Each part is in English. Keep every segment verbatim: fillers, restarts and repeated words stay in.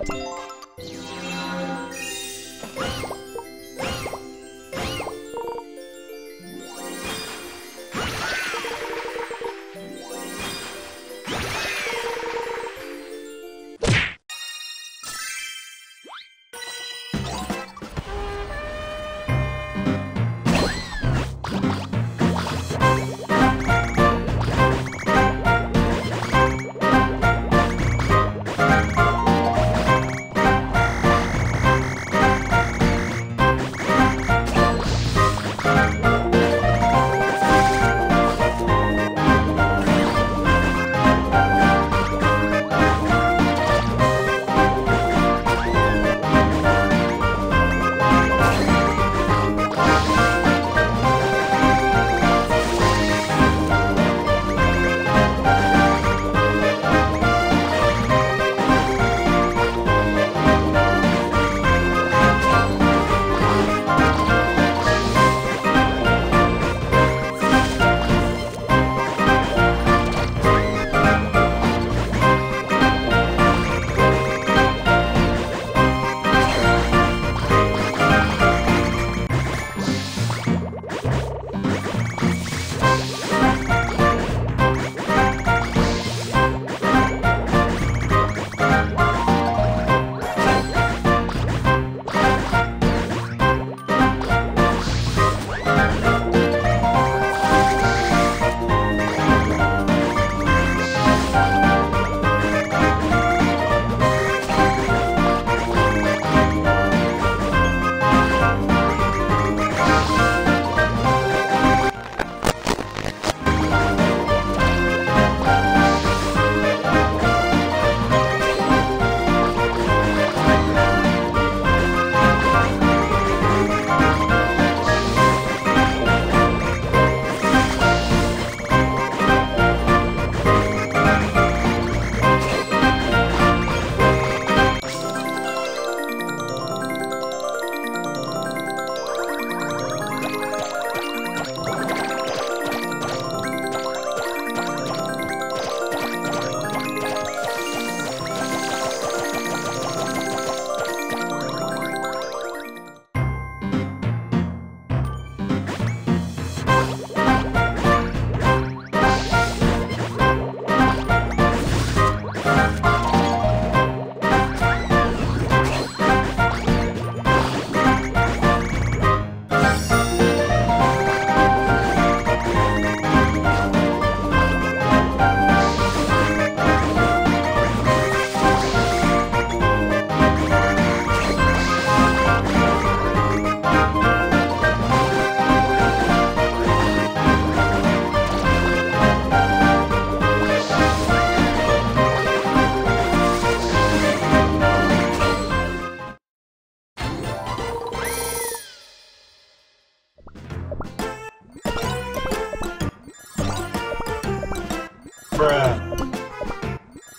Bruh.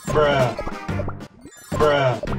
Bruh. Bruh.